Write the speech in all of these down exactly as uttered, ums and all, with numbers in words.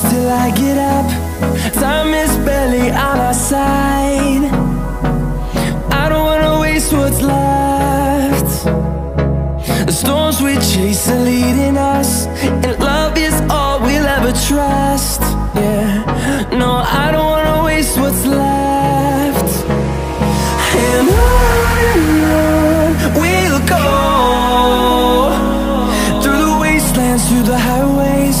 close till I get up. Time is barely on our side. I don't wanna waste what's left. The storms we chase are leading us, and love is all we'll ever trust. Yeah, no, I don't wanna waste what's left. And on and on we'll go, through the wastelands, through the highways,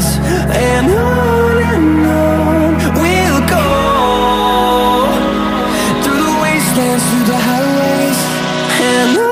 And on and on we'll go, through the wastelands, through the highways, and on.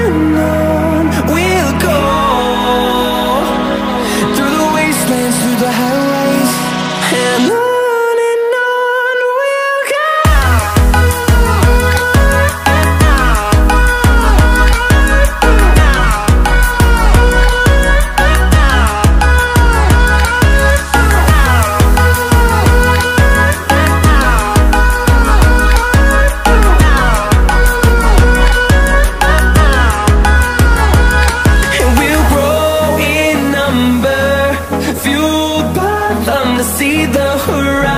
and on we'll go, through the wastelands, through the highways, and on. See the horizon.